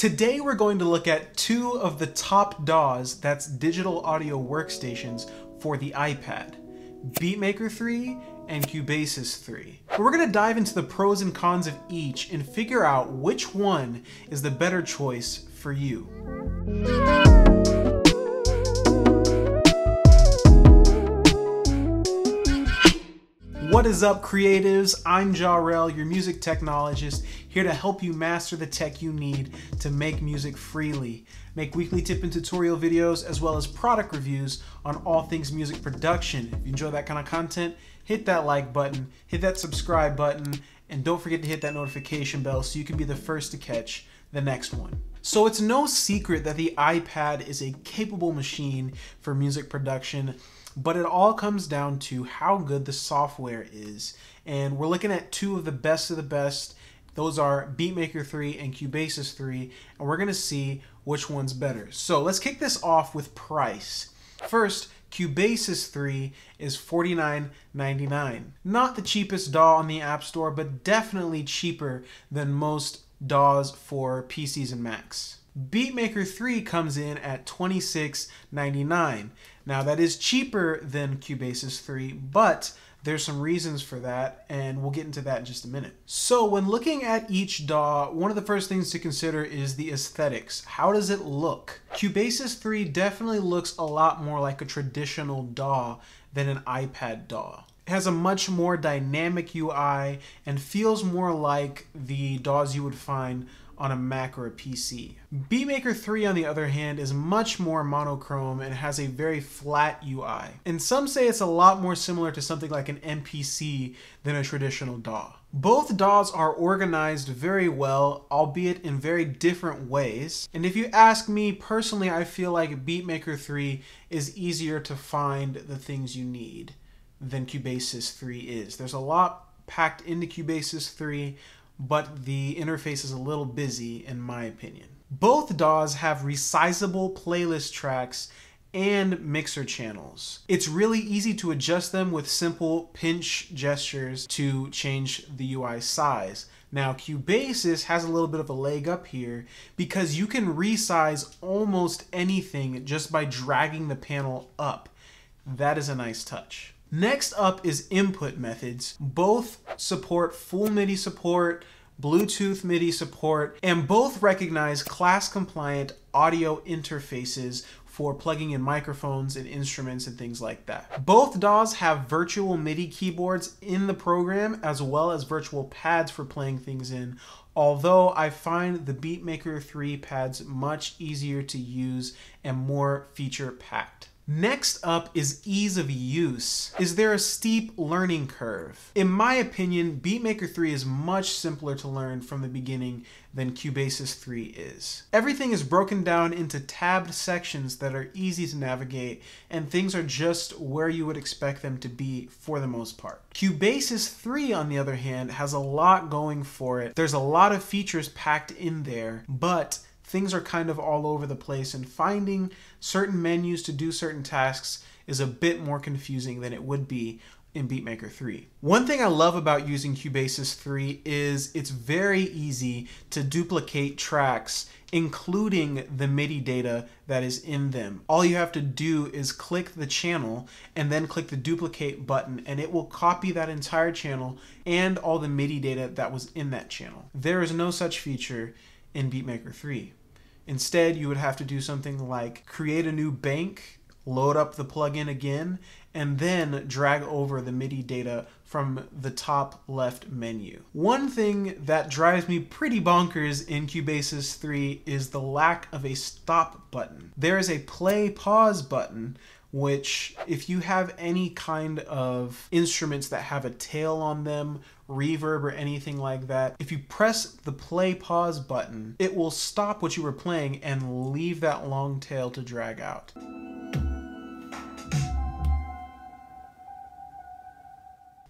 Today we're going to look at two of the top DAWs, that's digital audio workstations, for the iPad, Beatmaker 3 and Cubasis 3. But we're going to dive into the pros and cons of each and figure out which one is the better choice for you. What is up, creatives? I'm Jaurel, your music technologist, here to help you master the tech you need to make music freely. Make weekly tip and tutorial videos as well as product reviews on all things music production. If you enjoy that kind of content, hit that like button, hit that subscribe button, and don't forget to hit that notification bell so you can be the first to catch the next one. So it's no secret that the iPad is a capable machine for music production, but it all comes down to how good the software is. And we're looking at two of the best. Those are Beatmaker 3 and Cubasis 3, and we're gonna see which one's better. So let's kick this off with price. First, Cubasis 3 is $49.99. Not the cheapest DAW on the App Store, but definitely cheaper than most DAWs for PCs and Macs. Beatmaker 3 comes in at $26.99. Now that is cheaper than Cubasis 3, but there's some reasons for that, and we'll get into that in just a minute. So when looking at each DAW, one of the first things to consider is the aesthetics. How does it look? Cubasis 3 definitely looks a lot more like a traditional DAW than an iPad DAW. It has a much more dynamic UI and feels more like the DAWs you would find on a Mac or a PC. Beatmaker 3, on the other hand, is much more monochrome and has a very flat UI. And some say it's a lot more similar to something like an MPC than a traditional DAW. Both DAWs are organized very well, albeit in very different ways. And if you ask me personally, I feel like Beatmaker 3 is easier to find the things you need than Cubasis 3 is. There's a lot packed into Cubasis 3, but the interface is a little busy in my opinion. Both DAWs have resizable playlist tracks and mixer channels. It's really easy to adjust them with simple pinch gestures to change the UI size. Now Cubasis has a little bit of a leg up here because you can resize almost anything just by dragging the panel up. That is a nice touch. Next up is input methods. Both support full MIDI support, Bluetooth MIDI support, and both recognize class-compliant audio interfaces for plugging in microphones and instruments and things like that. Both DAWs have virtual MIDI keyboards in the program as well as virtual pads for playing things in, although I find the Beatmaker 3 pads much easier to use and more feature-packed. Next up is ease of use. Is there a steep learning curve? In my opinion, Beatmaker 3 is much simpler to learn from the beginning than Cubasis 3 is. Everything is broken down into tabbed sections that are easy to navigate, and things are just where you would expect them to be for the most part. Cubasis 3, on the other hand, has a lot going for it. There's a lot of features packed in there, but things are kind of all over the place, and finding certain menus to do certain tasks is a bit more confusing than it would be in Beatmaker 3. One thing I love about using Cubasis 3 is it's very easy to duplicate tracks, including the MIDI data that is in them. All you have to do is click the channel and then click the duplicate button, and it will copy that entire channel and all the MIDI data that was in that channel. There is no such feature in Beatmaker 3. Instead, you would have to do something like create a new bank, load up the plugin again, and then drag over the MIDI data from the top left menu. One thing that drives me pretty bonkers in Cubasis 3 is the lack of a stop button. There is a play pause button, which if you have any kind of instruments that have a tail on them, reverb or anything like that, if you press the play pause button, it will stop what you were playing and leave that long tail to drag out.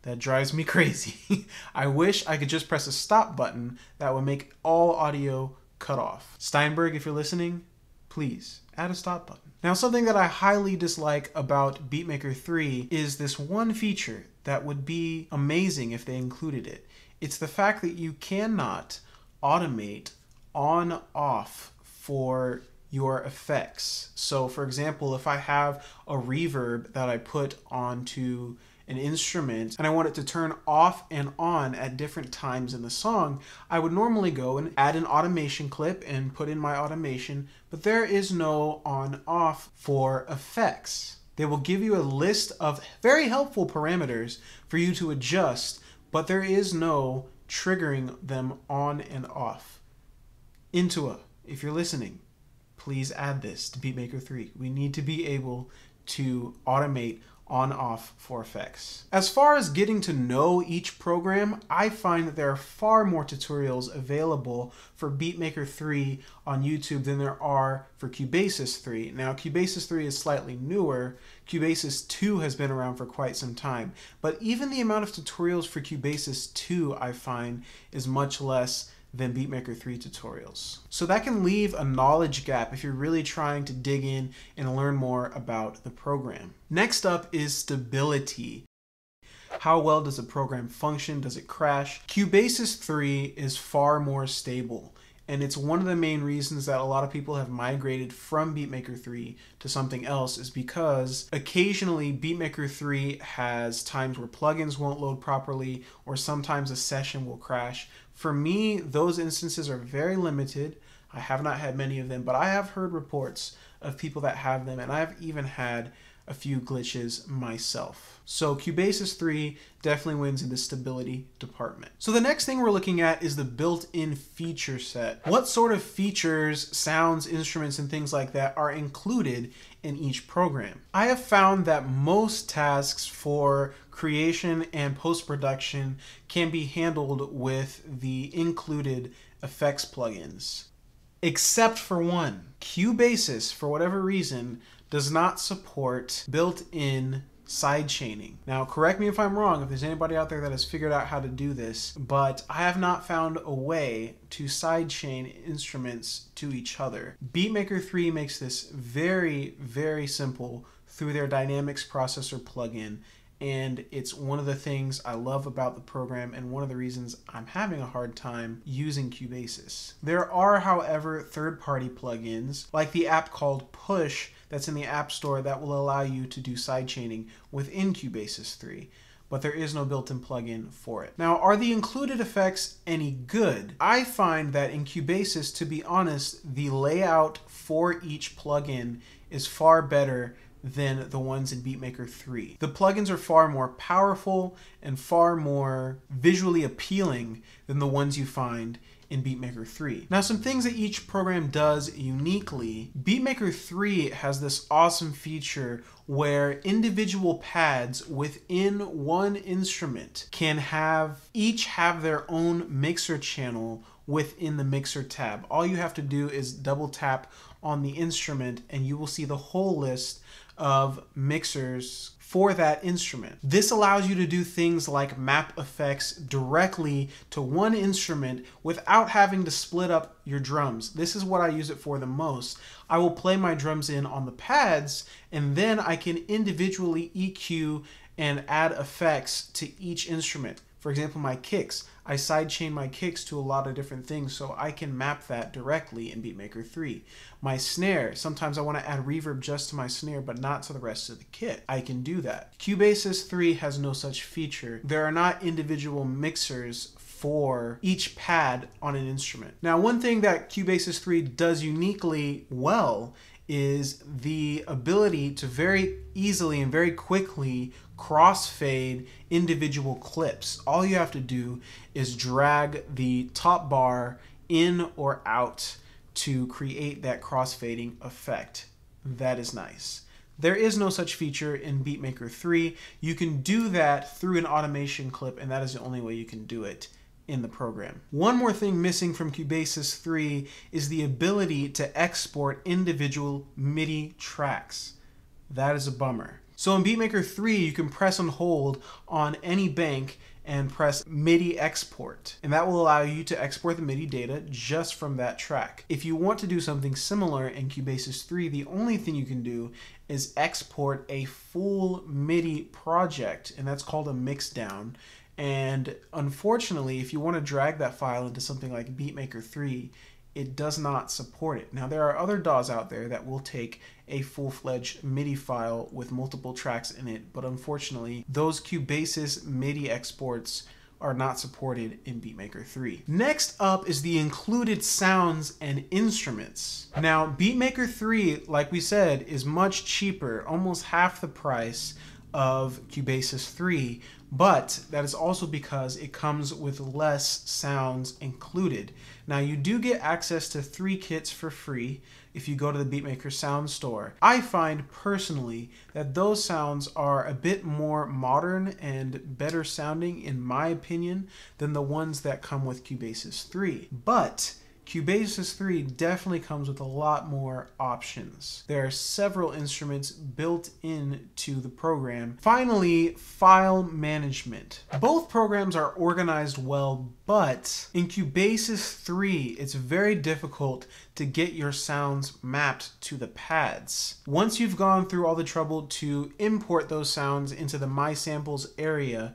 That drives me crazy. I wish I could just press a stop button. That would make all audio cut off. Steinberg, if you're listening, please add a stop button. Now, something that I highly dislike about Beatmaker 3 is this one feature that would be amazing if they included it. It's the fact that you cannot automate on off for your effects. So for example, if I have a reverb that I put onto an instrument and I want it to turn off and on at different times in the song, I would normally go and add an automation clip and put in my automation, but there is no on off for effects. They will give you a list of very helpful parameters for you to adjust, but there is no triggering them on and off. Intua, if you're listening, please add this to Beatmaker 3. We need to be able to automate on-off for effects. As far as getting to know each program, I find that there are far more tutorials available for Beatmaker 3 on YouTube than there are for Cubasis 3. Now, Cubasis 3 is slightly newer. Cubasis 2 has been around for quite some time, but even the amount of tutorials for Cubasis 2 I find is much less than Beatmaker 3 tutorials. So that can leave a knowledge gap if you're really trying to dig in and learn more about the program. Next up is stability. How well does a program function? Does it crash? Cubasis 3 is far more stable, and it's one of the main reasons that a lot of people have migrated from Beatmaker 3 to something else, is because occasionally Beatmaker 3 has times where plugins won't load properly, or sometimes a session will crash. For me, those instances are very limited. I have not had many of them, but I have heard reports of people that have them, and I've even had a few glitches myself. So Cubasis 3 definitely wins in the stability department. So the next thing we're looking at is the built-in feature set. What sort of features, sounds, instruments, and things like that are included in each program? I have found that most tasks for creation and post-production can be handled with the included effects plugins, except for one. Cubasis, for whatever reason, does not support built-in sidechaining. Now, correct me if I'm wrong, if there's anybody out there that has figured out how to do this, but I have not found a way to sidechain instruments to each other. Beatmaker 3 makes this very, very simple through their Dynamics Processor plugin, and it's one of the things I love about the program and one of the reasons I'm having a hard time using Cubasis. There are, however, third-party plugins, like the app called Push that's in the App Store, that will allow you to do sidechaining within Cubasis 3, but there is no built-in plugin for it. Now, are the included effects any good? I find that in Cubasis, to be honest, the layout for each plugin is far better than the ones in Beatmaker 3. The plugins are far more powerful and far more visually appealing than the ones you find in Beatmaker 3. Now, some things that each program does uniquely. Beatmaker 3 has this awesome feature where individual pads within one instrument can each have their own mixer channel within the mixer tab. All you have to do is double tap on the instrument and you will see the whole list of mixers for that instrument. This allows you to do things like map effects directly to one instrument without having to split up your drums. This is what I use it for the most. I will play my drums in on the pads, and then I can individually EQ and add effects to each instrument. For example, my kicks. I sidechain my kicks to a lot of different things, so I can map that directly in Beatmaker 3. My snare, sometimes I want to add reverb just to my snare but not to the rest of the kit. I can do that. Cubasis 3 has no such feature. There are not individual mixers for each pad on an instrument. Now, one thing that Cubasis 3 does uniquely well is the ability to very easily and very quickly crossfade individual clips. All you have to do is drag the top bar in or out to create that crossfading effect. That is nice. There is no such feature in Beatmaker 3. You can do that through an automation clip, and that is the only way you can do it in the program. One more thing missing from Cubasis 3 is the ability to export individual MIDI tracks. That is a bummer. So in Beatmaker 3, you can press and hold on any bank and press MIDI export, and that will allow you to export the MIDI data just from that track. If you want to do something similar in Cubasis 3, the only thing you can do is export a full MIDI project, and that's called a mixdown. And unfortunately, if you want to drag that file into something like Beatmaker 3, it does not support it. Now, there are other DAWs out there that will take a full-fledged MIDI file with multiple tracks in it, but unfortunately, those Cubasis MIDI exports are not supported in Beatmaker 3. Next up is the included sounds and instruments. Now, Beatmaker 3, like we said, is much cheaper, almost half the price of Cubasis 3, but that is also because it comes with less sounds included. Now, you do get access to 3 kits for free if you go to the Beatmaker Sound Store. I find personally that those sounds are a bit more modern and better sounding, in my opinion, than the ones that come with Cubasis 3. But Cubasis 3 definitely comes with a lot more options. There are several instruments built into the program. Finally, file management. Both programs are organized well, but in Cubasis 3, it's very difficult to get your sounds mapped to the pads. Once you've gone through all the trouble to import those sounds into the My Samples area,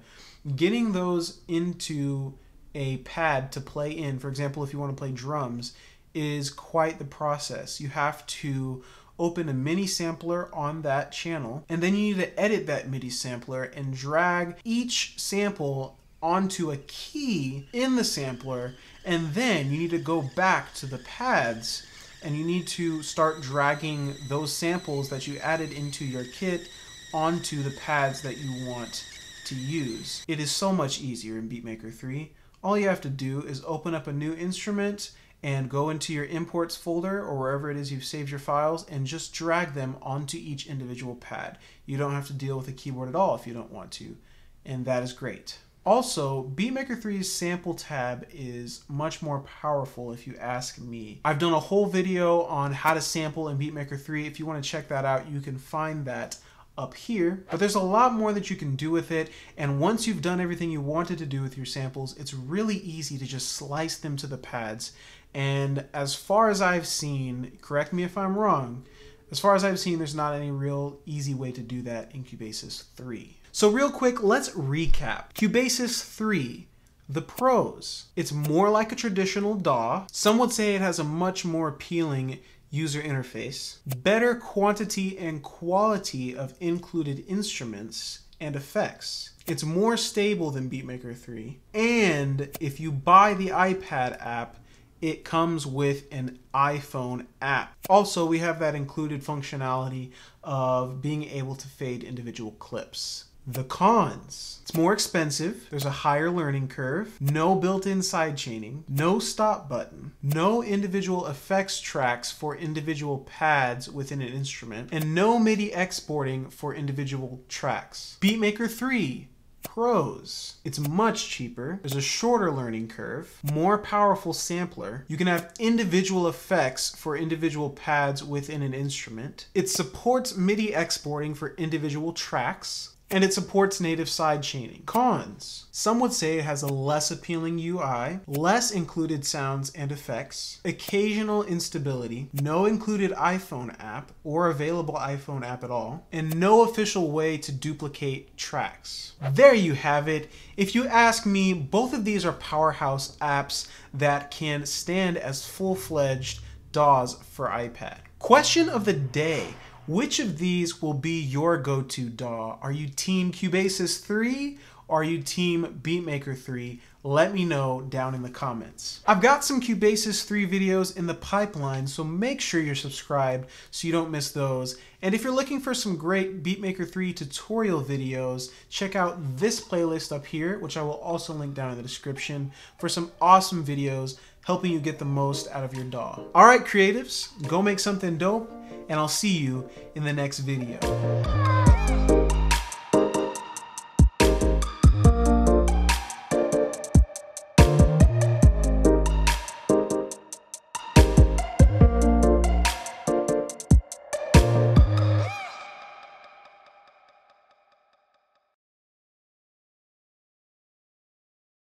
getting those into a pad to play in, for example, if you want to play drums, is quite the process. You have to open a MIDI sampler on that channel, and then you need to edit that MIDI sampler and drag each sample onto a key in the sampler, and then you need to go back to the pads and you need to start dragging those samples that you added into your kit onto the pads that you want to use. It is so much easier in Beatmaker 3. All you have to do is open up a new instrument and go into your imports folder or wherever it is you've saved your files and just drag them onto each individual pad. You don't have to deal with a keyboard at all if you don't want to, and that is great. Also, Beatmaker 3's sample tab is much more powerful if you ask me. I've done a whole video on how to sample in Beatmaker 3. If you want to check that out, you can find that up here, but there's a lot more that you can do with it. And once you've done everything you wanted to do with your samples, it's really easy to just slice them to the pads. And as far as I've seen, correct me if I'm wrong, as far as I've seen, there's not any real easy way to do that in Cubasis 3. So real quick, let's recap. Cubasis 3, the pros. It's more like a traditional DAW. Some would say it has a much more appealing user interface, better quantity and quality of included instruments and effects. It's more stable than Beatmaker 3. And if you buy the iPad app, it comes with an iPhone app. Also, we have that included functionality of being able to fade individual clips. The cons. It's more expensive. There's a higher learning curve. No built-in sidechaining. No stop button. No individual effects tracks for individual pads within an instrument. And no MIDI exporting for individual tracks. Beatmaker 3. Pros. It's much cheaper. There's a shorter learning curve. More powerful sampler. You can have individual effects for individual pads within an instrument. It supports MIDI exporting for individual tracks. And it supports native sidechaining. Cons. Some would say it has a less appealing UI, less included sounds and effects, occasional instability, no included iPhone app or available iPhone app at all, and no official way to duplicate tracks. There you have it. If you ask me, both of these are powerhouse apps that can stand as full-fledged DAWs for iPad. Question of the day. Which of these will be your go-to DAW? Are you team Cubasis 3? Are you team Beatmaker 3? Let me know down in the comments. I've got some Cubasis 3 videos in the pipeline, so make sure you're subscribed so you don't miss those. And if you're looking for some great Beatmaker 3 tutorial videos, check out this playlist up here, which I will also link down in the description, for some awesome videos helping you get the most out of your DAW. All right, creatives, go make something dope, and I'll see you in the next video.